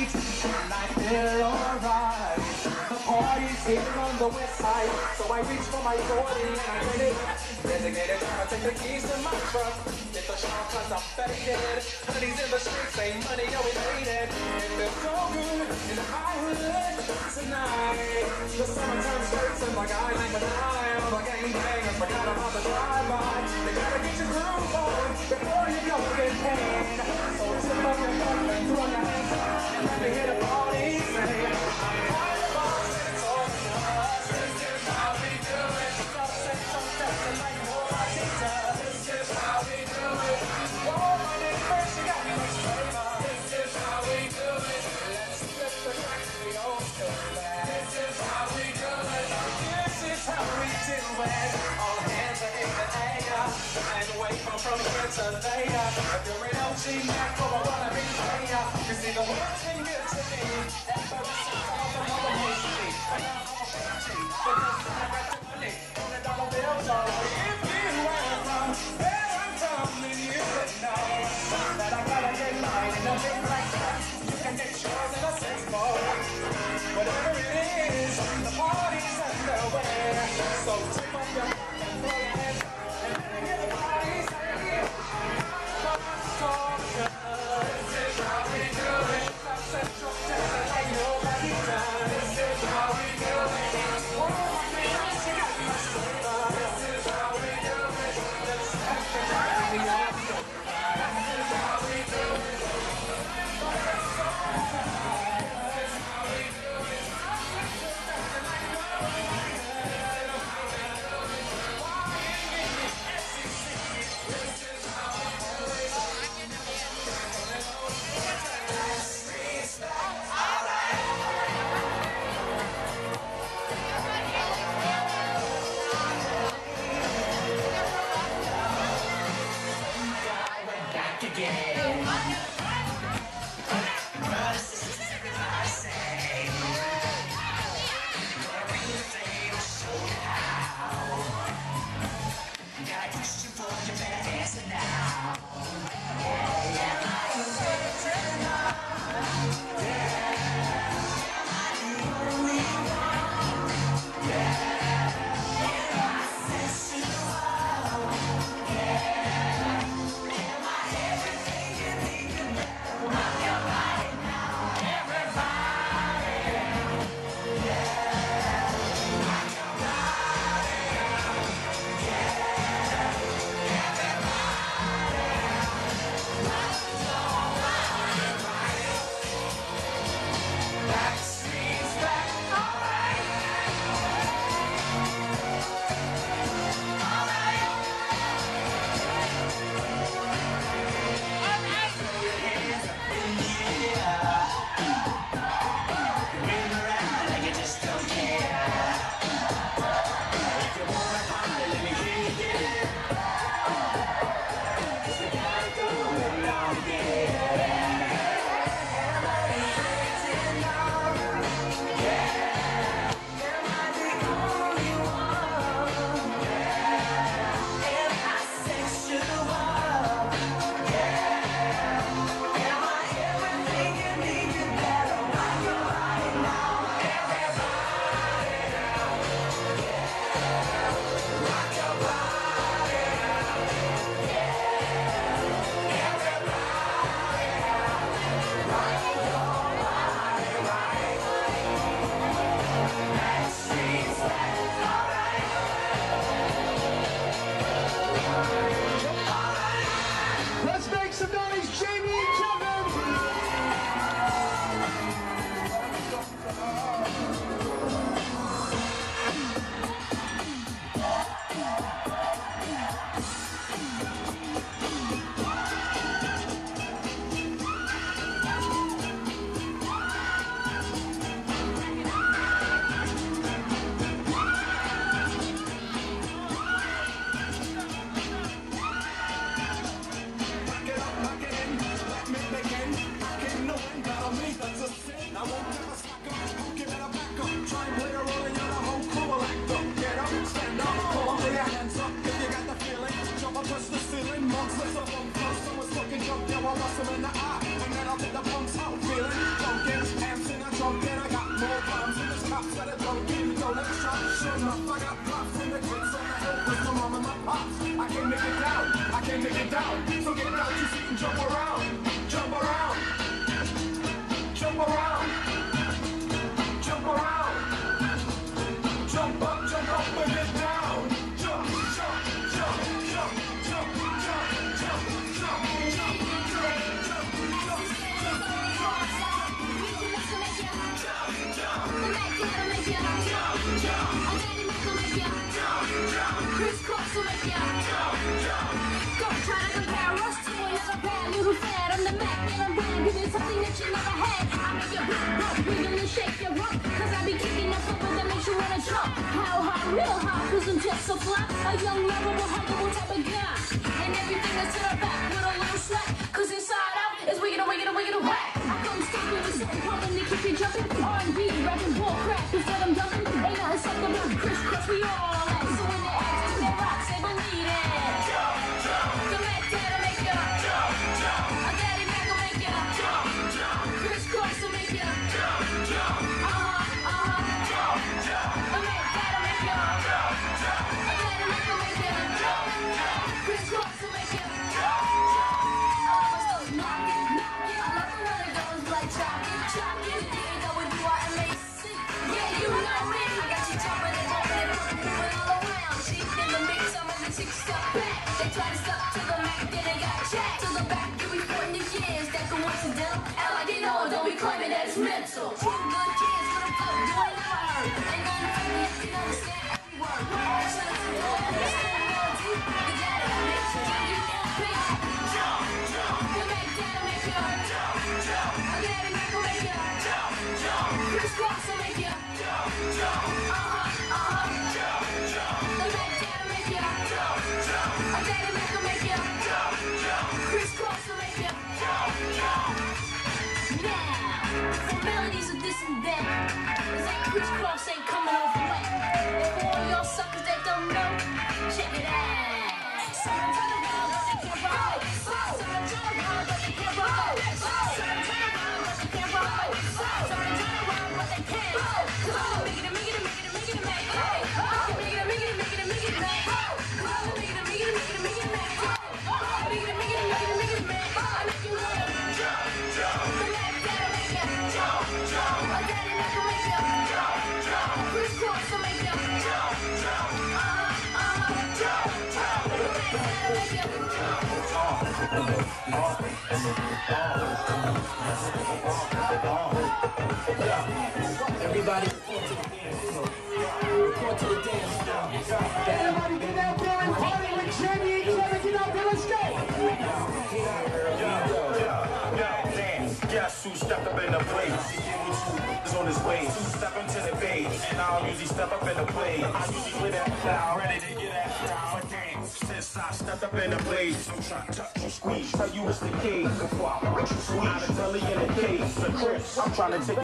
beach, tonight they're alright. The party's here on the west side, so I reach for my 40 and I get it. Designated, I take the keys to my truck, hit the shop 'cause I'm faded. Honey's in the streets, ain't money, yo, we made it. And it's so good in the high hood tonight. The summertime skirts and my guys ain't an eye on the gangbangers, forgot about the drive-by. They gotta get your groove on before you go get paid. So tip up your cup and throw your hands up and let me hit a party, say make it down, I can't make it down. So get out your seat and jump around, jump around, jump around, jump around, jump up and get down. Jump, jump, jump, jump, jump, jump, jump, jump, jump, jump, Don't try to compare us to another band. You who said I'm the Mac and I'm brand. Give me something that you never had. I make your rock, wiggle and shake your rock. Cause I be kicking that football that makes you wanna jump. How hot, real hot, cause I'm just so fly. A young, lovable, huggable type of guy. And everything that's in our back with a little slack. Cause inside out is wiggin' a wiggin' a wiggin' a whack. I come stomping with something pumping to keep you jumping. R&B, rapping, bull crap, you said I'm dumping. Ain't nothing sucked up with Chris, cause we all at. So when they ask me that rock, say believe it. Mental. Two good kids gonna fuck doing hard. Ain't gonna fuck me if you don't understand every word. I should've told you that it's still real deep. You gotta admit you give you LP. Jump, jump. You make dad'll make you. Jump, jump. A daddy Mac will make you. Jump, jump. Chris Cross will make you. Jump, jump. Uh-huh, uh-huh. Jump, jump. The Mac dad'll make you. Jump, jump. A daddy Mac will make you. Jump, jump. Chris Cross will make you. Jump, jump. Melodies of this and that. Cause that crisscross ain't coming off wet. And for all y'all suckers that don't know, check it out. Someone turn around, but they can't roll. Someone turn around, but they can't roll. Someone turn around, but they can't roll. Someone turn around, but they can't roll. Cause I'm gonna make it, make it, make it, make it, make it. I'm gonna make it, make it, make it, make it, make it. I'm gonna make it, make it, make it, make it, make it. I'm gonna make it, make it, make it, make it, make it. I make you wanna jump, jump. Everybody report to the dance floor. Report to the dance floor. Everybody get out there and party with Jimmy. Get out there, let's go. Dance. Guess who stepped up in the place? On his way, step into the bay, and I don't usually step up in the play. I usually play that style, ready to get that style. But damn, since I stepped up in the blaze, I'm trying to touch you, squeeze. Tell you it's the cage, before I watch you squeeze. Out of telly in the cage, the Chris, I'm trying to take.